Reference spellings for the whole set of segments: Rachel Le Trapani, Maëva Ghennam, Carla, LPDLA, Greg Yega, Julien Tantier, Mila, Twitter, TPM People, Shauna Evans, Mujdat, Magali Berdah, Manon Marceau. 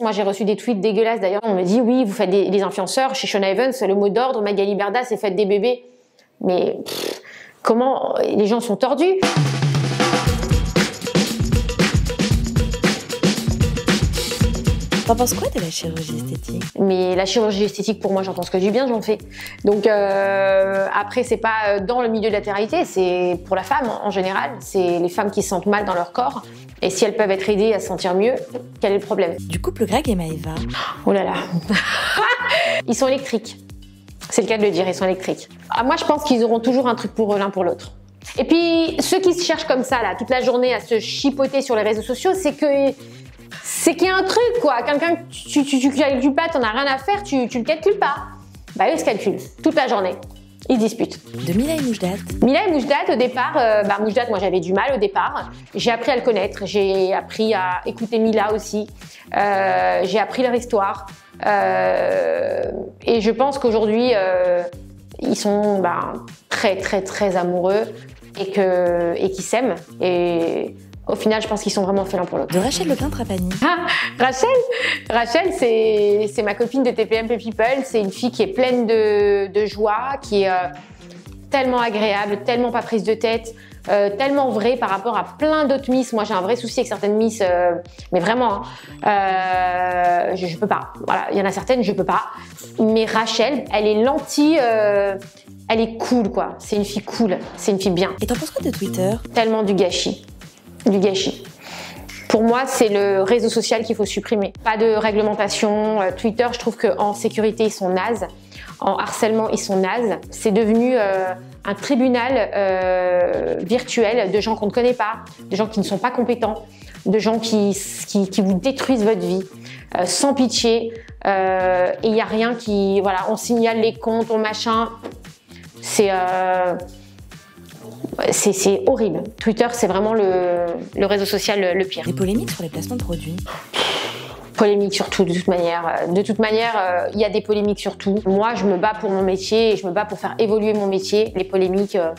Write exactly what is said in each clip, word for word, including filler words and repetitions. Moi, j'ai reçu des tweets dégueulasses. D'ailleurs, on me dit, oui, vous faites des les influenceurs. Chez Shauna Evans, le mot d'ordre, Magali Berdah, c'est faites des bébés. Mais pff, comment les gens sont tordus. T'en penses quoi de la chirurgie esthétique? Mais la chirurgie esthétique, pour moi, j'en pense que du bien, j'en fais. Donc euh, après, c'est pas dans le milieu de la latéralité, c'est pour la femme en général. C'est les femmes qui se sentent mal dans leur corps. Et si elles peuvent être aidées à se sentir mieux, quel est le problème? Du couple Greg et Maëva. Oh là là. Ils sont électriques. C'est le cas de le dire, ils sont électriques. Ah, moi, je pense qu'ils auront toujours un truc pour eux l'un pour l'autre. Et puis, ceux qui se cherchent comme ça, là, toute la journée à se chipoter sur les réseaux sociaux, c'est que... c'est qu'il y a un truc, quoi. Quelqu'un que tu, tu, tu calcules pas, t'en as rien à faire, tu, tu le calcules pas. Bah eux se calculent, toute la journée. Ils disputent. De Mila et Mujdat. Mila et Mujdat, au départ, euh, bah Mujdat, moi j'avais du mal au départ. J'ai appris à le connaître, j'ai appris à écouter Mila aussi. Euh, j'ai appris leur histoire. Euh, et je pense qu'aujourd'hui, euh, ils sont bah, très très très amoureux et que et qu'ils s'aiment. Et... au final, je pense qu'ils sont vraiment faits l'un pour l'autre. De Rachel Le Trapani. Ah, Rachel Rachel, c'est ma copine de T P M People. C'est une fille qui est pleine de, de joie, qui est euh, tellement agréable, tellement pas prise de tête, euh, tellement vraie par rapport à plein d'autres miss. Moi, j'ai un vrai souci avec certaines miss, euh, mais vraiment, hein, euh, je, je peux pas. Voilà, il y en a certaines, je peux pas. Mais Rachel, elle est lentille. Euh, elle est cool, quoi. C'est une fille cool. C'est une fille bien. Et t'en penses quoi de Twitter? Tellement du gâchis. Du gâchis. Pour moi, c'est le réseau social qu'il faut supprimer. Pas de réglementation. Twitter, je trouve qu'en sécurité, ils sont nazes. En harcèlement, ils sont nazes. C'est devenu euh, un tribunal euh, virtuel de gens qu'on ne connaît pas, de gens qui ne sont pas compétents, de gens qui, qui, qui vous détruisent votre vie, euh, sans pitié. Euh, et il n'y a rien qui... Voilà, on signale les comptes, on machin. C'est... Euh, C'est horrible. Twitter, c'est vraiment le, le réseau social le, le pire. Des polémiques sur les placements de produits? Polémiques sur tout, de toute manière. De toute manière, il euh, y a des polémiques sur tout. Moi, je me bats pour mon métier et je me bats pour faire évoluer mon métier. Les polémiques, euh,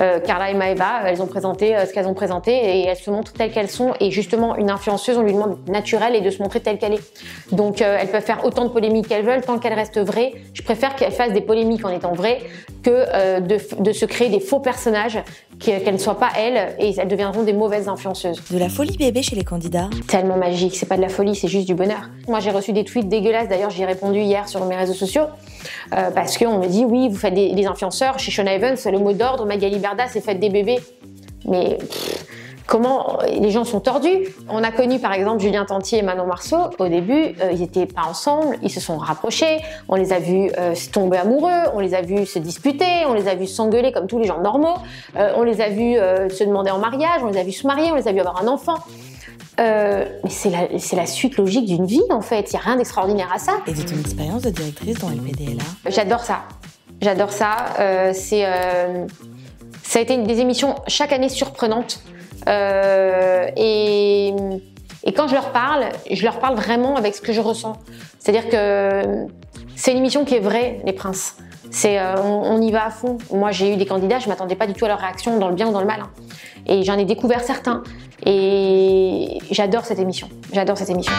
euh, Carla et Maëva, elles ont présenté euh, ce qu'elles ont présenté et elles se montrent telles qu'elles sont. Et justement, une influenceuse, on lui demande d'être naturelle et de se montrer telle qu'elle est. Donc, euh, elles peuvent faire autant de polémiques qu'elles veulent tant qu'elles restent vraies. Je préfère qu'elles fassent des polémiques en étant vraies que euh, de, de se créer des faux personnages, qu'elles ne soient pas elles, et elles deviendront des mauvaises influenceuses. De la folie bébé chez les candidats. Tellement magique, c'est pas de la folie, c'est juste du bonheur. Moi j'ai reçu des tweets dégueulasses, d'ailleurs j'y ai répondu hier sur mes réseaux sociaux, euh, parce qu'on me dit oui, vous faites des, des influenceurs, chez Shauna Evans, le mot d'ordre, Magali Berdah, c'est faites des bébés. Mais pff, comment les gens sont tordus. On a connu par exemple Julien Tantier et Manon Marceau, au début, euh, ils n'étaient pas ensemble, ils se sont rapprochés, on les a vus euh, tomber amoureux, on les a vus se disputer, on les a vus s'engueuler comme tous les gens normaux, euh, on les a vus euh, se demander en mariage, on les a vus se marier, on les a vus avoir un enfant. Euh, mais c'est la, la suite logique d'une vie en fait, il n'y a rien d'extraordinaire à ça. Et c'est une expérience de directrice dans L P D L A. J'adore ça, j'adore ça, euh, c'est, euh, ça a été une des émissions chaque année surprenantes. Euh, et, et quand je leur parle, je leur parle vraiment avec ce que je ressens. C'est-à-dire que c'est une émission qui est vraie, les princes. C'est, euh, on, on y va à fond. Moi, j'ai eu des candidats, je ne m'attendais pas du tout à leur réaction, dans le bien ou dans le mal. Hein. Et j'en ai découvert certains. Et j'adore cette émission. J'adore cette émission.